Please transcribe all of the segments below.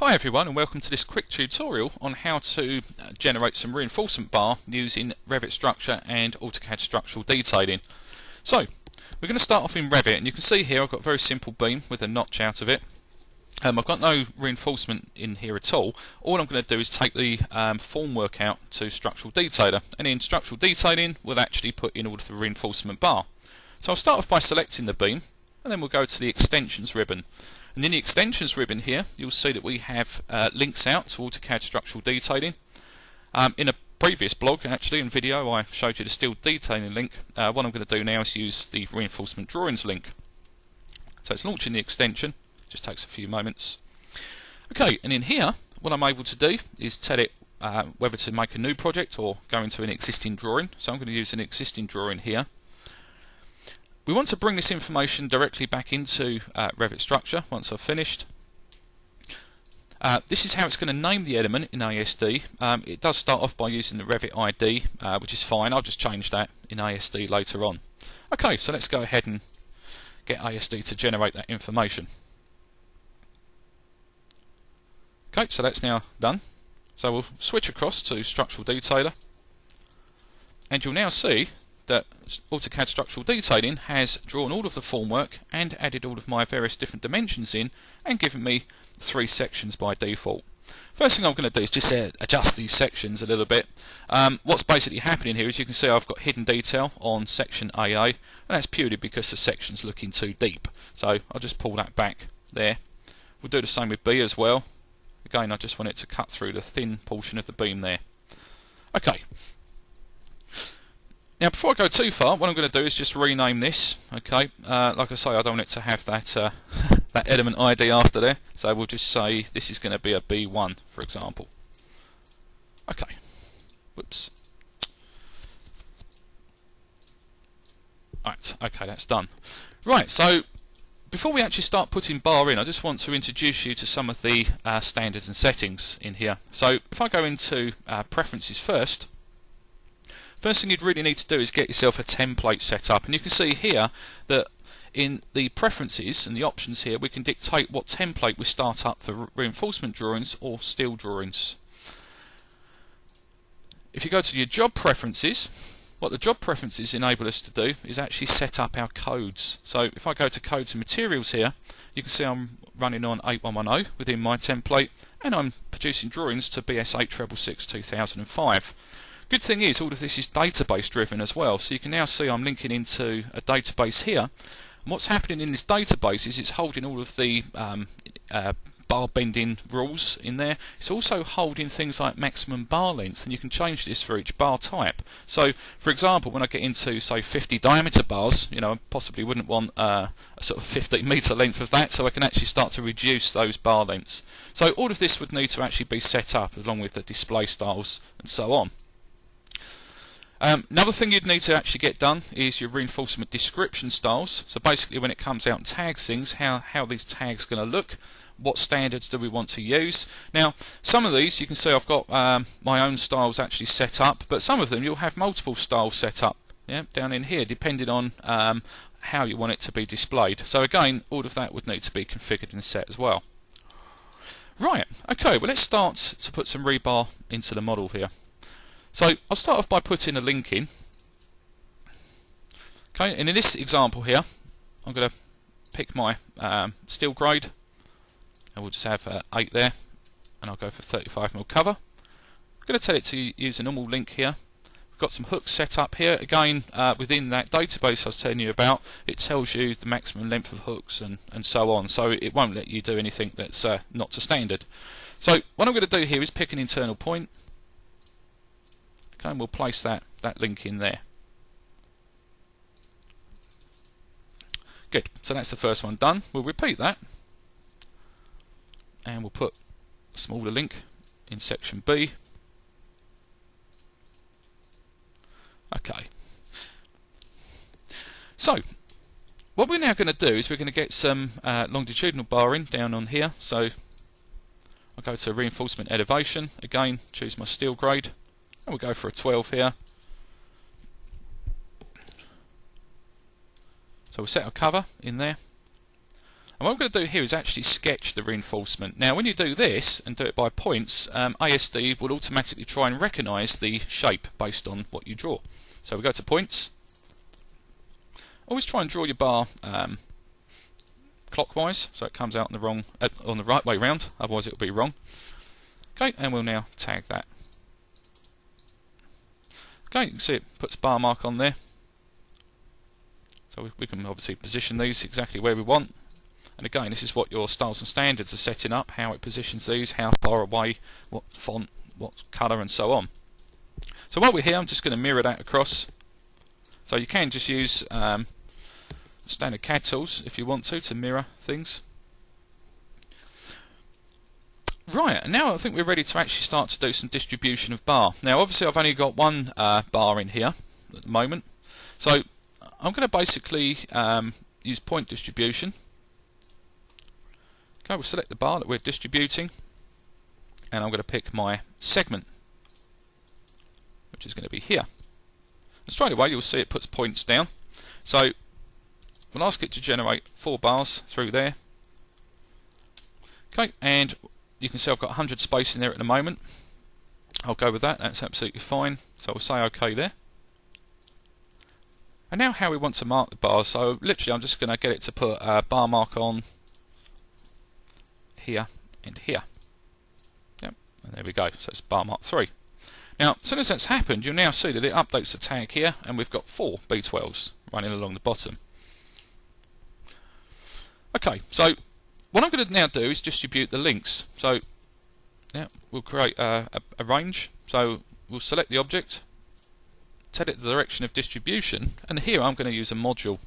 Hi everyone, and welcome to this quick tutorial on how to generate some reinforcement bar using Revit Structure and AutoCAD Structural Detailing. So we're going to start off in Revit, and you can see here I've got a very simple beam with a notch out of it. I've got no reinforcement in here at all. All I'm going to do is take the formwork out to Structural Detailer, and in Structural Detailing we'll actually put in all of the reinforcement bar. So I'll start off by selecting the beam, and then we'll go to the Extensions ribbon. And in the Extensions ribbon here, you'll see that we have links out to AutoCAD Structural Detailing. In a previous blog, actually, in video, I showed you the Steel Detailing link. What I'm going to do now is use the Reinforcement Drawings link. So it's launching the extension. Just takes a few moments. Okay, and in here, what I'm able to do is tell it whether to make a new project or go into an existing drawing. So I'm going to use an existing drawing here. We want to bring this information directly back into Revit Structure once I've finished. This is how it's going to name the element in ASD. It does start off by using the Revit ID, which is fine. I'll just change that in ASD later on. Okay, so let's go ahead and get ASD to generate that information. Okay, so that's now done. So we'll switch across to Structural Detailer, and you'll now see that AutoCAD Structural Detailing has drawn all of the formwork and added all of my various different dimensions in and given me three sections by default. First thing I'm going to do is just adjust these sections a little bit. What's basically happening here is you can see I've got hidden detail on section AA, and that's purely because the section's looking too deep. So I'll just pull that back there. We'll do the same with B as well. Again, I just want it to cut through the thin portion of the beam there. Okay. Now, before I go too far, what I'm going to do is just rename this. Okay, like I say, I don't want it to have that that element ID after there, so we'll just say this is going to be a B1, for example. Okay, whoops. Right, okay, that's done. Right, so before we actually start putting bar in, I just want to introduce you to some of the standards and settings in here. So if I go into Preferences first. First thing you'd really need to do is get yourself a template set up, and you can see here that in the preferences and the options here we can dictate what template we start up for reinforcement drawings or steel drawings. If you go to your job preferences, what the job preferences enable us to do is actually set up our codes. So if I go to codes and materials here, you can see I'm running on 8110 within my template, and I'm producing drawings to BS 8666 2005. Good thing is all of this is database driven as well, so you can now see I'm linking into a database here, and what's happening in this database is it's holding all of the bar bending rules in there. It's also holding things like maximum bar length, and you can change this for each bar type. So for example, when I get into say 50 diameter bars, you know, I possibly wouldn't want a sort of 15 meter length of that, so I can actually start to reduce those bar lengths. So all of this would need to actually be set up along with the display styles and so on. Another thing you'd need to actually get done is your reinforcement description styles. So basically when it comes out and tags things, how these tags going to look, what standards do we want to use. Now some of these you can see I've got my own styles actually set up, but some of them you'll have multiple styles set up, yeah, down in here depending on how you want it to be displayed. So again, all of that would need to be configured and set as well. Right, okay, well let's start to put some rebar into the model here. So I'll start off by putting a link in. Okay, and in this example here, I'm going to pick my steel grade, and we'll just have 8 there, and I'll go for 35mm cover. I'm going to tell it to use a normal link here. We've got some hooks set up here. Again, within that database I was telling you about, it tells you the maximum length of hooks and so on, so it won't let you do anything that's not to standard. So what I'm going to do here is pick an internal point. Okay, and we'll place that link in there. Good, so that's the first one done. We'll repeat that, and we'll put a smaller link in section B. Okay, so what we're now going to do is we're going to get some longitudinal barring down on here. So I'll go to reinforcement elevation, again choose my steel grade. We'll go for a 12 here. So we'll set our cover in there. And what I'm going to do here is actually sketch the reinforcement. Now when you do this and do it by points, ASD will automatically try and recognise the shape based on what you draw. So we go to points. Always try and draw your bar clockwise, so it comes out on the wrong, on the right way round, otherwise it will be wrong. Okay, and we'll now tag that. Okay, you can see it puts a bar mark on there. So we can obviously position these exactly where we want. And again, this is what your styles and standards are setting up, how it positions these, how far away, what font, what colour, and so on. So while we're here, I'm just going to mirror that across. So you can just use standard CAD tools if you want to mirror things. Right, and now I think we're ready to actually start to do some distribution of bar. Now obviously I've only got one bar in here at the moment, so I'm going to basically use point distribution. Okay, we'll select the bar that we're distributing, and I'm going to pick my segment, which is going to be here. And straight away you'll see it puts points down. So we'll ask it to generate 4 bars through there. Okay, and you can see I've got 100 space in there at the moment. I'll go with that, that's absolutely fine. So I'll say OK there. And now how we want to mark the bars, so literally I'm just going to get it to put a bar mark on here and here. Yep, and there we go, so it's bar mark 3. Now as soon as that's happened, you'll now see that it updates the tag here, and we've got 4 B12s running along the bottom. Okay, so what I'm going to now do is distribute the links. So yeah, we'll create a range, so we'll select the object, tell it the direction of distribution, and here I'm going to use a module.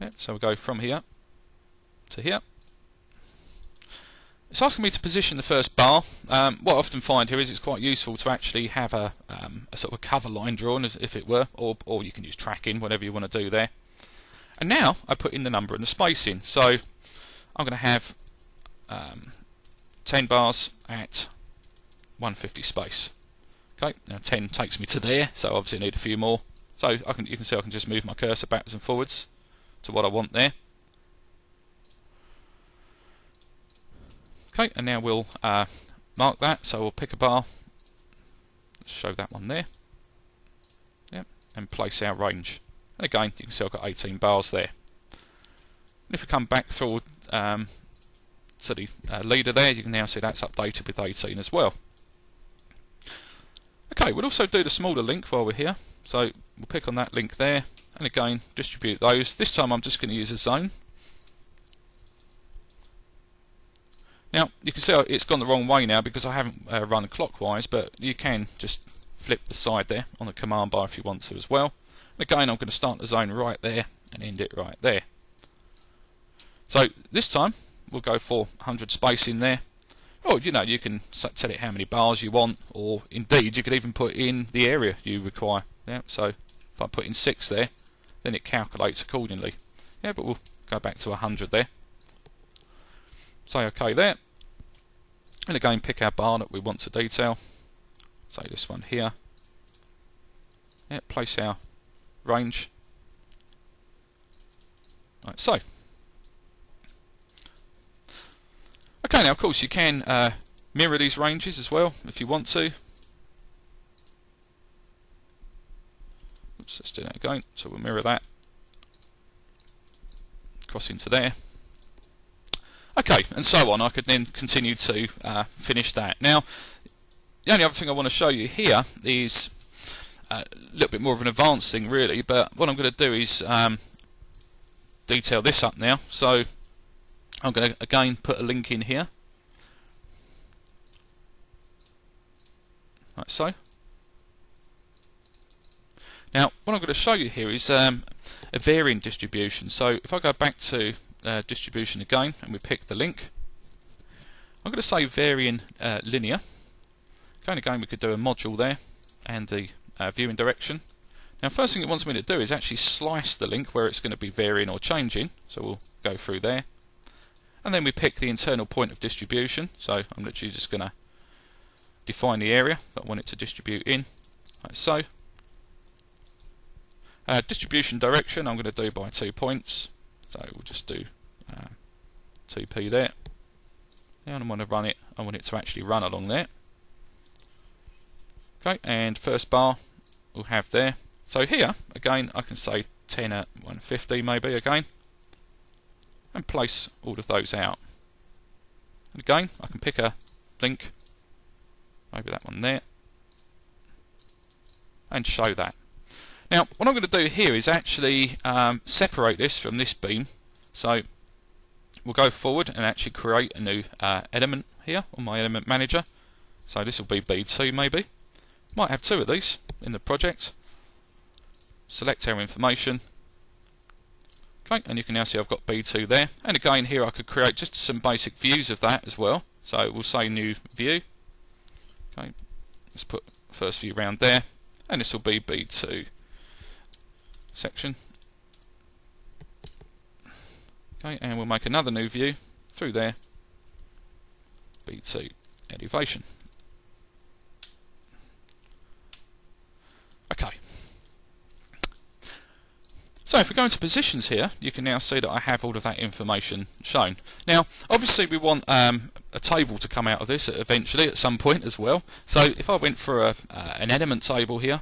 Yeah, so we'll go from here to here. It's asking me to position the first bar. What I often find here is it's quite useful to actually have a sort of cover line drawn, as if it were, or you can use tracking, whatever you want to do there. And now I put in the number and the spacing. So I'm going to have 10 bars at 150 space. Okay, now 10 takes me to there, so obviously I need a few more. So you can see I can just move my cursor backwards and forwards to what I want there. Okay, and now we'll mark that, so we'll pick a bar, show that one there, yep, and place our range. And again, you can see I've got 18 bars there. And if we come back through to the leader there, you can now see that's updated with 18 as well. Okay, we'll also do the smaller link while we're here. So we'll pick on that link there, and again, distribute those. This time I'm just going to use a zone. Now, you can see it's gone the wrong way now because I haven't run clockwise, but you can just flip the side there on the command bar if you want to as well. And again, I'm going to start the zone right there and end it right there. So this time, we'll go for 100 space in there. Or, you know, you can tell it how many bars you want, or indeed, you could even put in the area you require. Yeah, so if I put in 6 there, then it calculates accordingly. Yeah, but we'll go back to 100 there. Say OK there, and again pick our bar that we want to detail, say this one here, yeah, place our range, like so. OK, now of course you can mirror these ranges as well if you want to. Oops, let's do that again, so we'll mirror that, cross into there. Okay, and so on. I could then continue to finish that. Now, the only other thing I want to show you here is a little bit more of an advanced thing, really. But what I'm going to do is detail this up now. So I'm going to again put a link in here, like so. Now, what I'm going to show you here is a varying distribution. So if I go back to distribution again, and we pick the link. I'm going to say varying linear. Okay, and again, we could do a module there and the viewing direction. Now, first thing it wants me to do is actually slice the link where it's going to be varying or changing. So we'll go through there, and then we pick the internal point of distribution. So I'm literally just going to define the area that I want it to distribute in, like so. Distribution direction I'm going to do by 2 points, so we'll just do 2p there. And I'm going to run it, I want it to actually run along there. Okay, and first bar we'll have there. So here, again, I can say 10 at 150 maybe again, and place all of those out. And again, I can pick a link, maybe that one there, and show that. Now, what I'm going to do here is actually separate this from this beam. So we'll go forward and actually create a new element here on my element manager. So this will be B2 maybe. Might have two of these in the project. Select our information. Okay, and you can now see I've got B2 there. And again, here I could create just some basic views of that as well. So we'll say new view. Okay, let's put first view round there. And this will be B2 section. Okay, and we'll make another new view through there. B2 elevation. Okay. So if we go into positions here, you can now see that I have all of that information shown. Now, obviously we want a table to come out of this eventually at some point as well. So if I went for a, an element table here,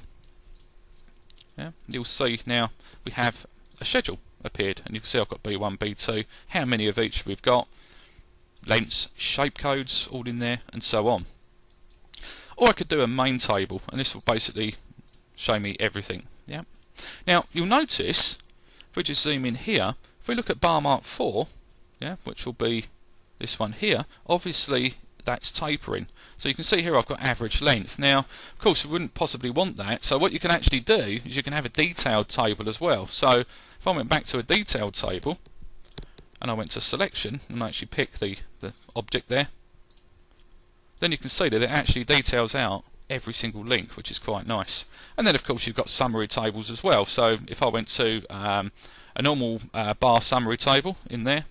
yeah, you'll see now we have a schedule appeared, and you can see I've got B1, B2, how many of each we've got, lengths, shape codes, all in there, and so on. Or I could do a main table, and this will basically show me everything. Yeah. Now, you'll notice, if we just zoom in here, if we look at bar mark 4, yeah, which will be this one here, obviously that's tapering. So you can see here I've got average length. Now, of course, we wouldn't possibly want that, so what you can actually do is you can have a detailed table as well. So if I went back to a detailed table, and I went to selection, and I actually pick the object there, then you can see that it actually details out every single link, which is quite nice. And then of course you've got summary tables as well. So if I went to a normal bar summary table in there,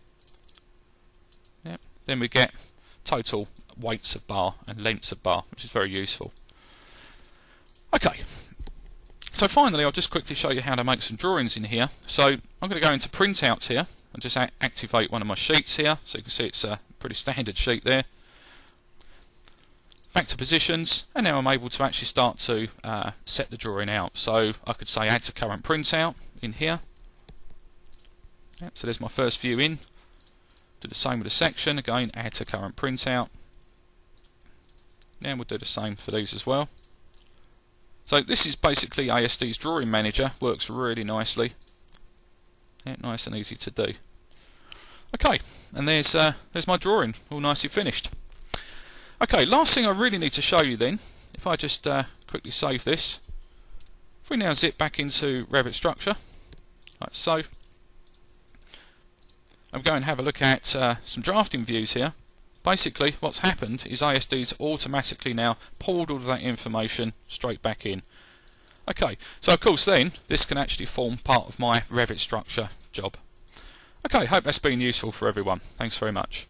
yeah, then we get total weights of bar and lengths of bar, which is very useful. Okay, so finally I'll just quickly show you how to make some drawings in here. So I'm going to go into printouts here and just activate one of my sheets here, so you can see it's a pretty standard sheet there. Back to positions, and now I'm able to actually start to set the drawing out. So I could say add to current printout in here. Yep, so there's my first view in. Do the same with the section, again add to current printout. Now we'll do the same for these as well. So this is basically ASD's drawing manager, works really nicely. Yeah, nice and easy to do. Okay, and there's my drawing, all nicely finished. Okay, last thing I really need to show you then, if I just quickly save this, if we now zip back into Revit Structure, like so, I'm going to have a look at some drafting views here. Basically, what's happened is ASD's automatically now pulled all of that information straight back in. Okay, so of course then, this can actually form part of my Revit Structure job. Okay, hope that's been useful for everyone. Thanks very much.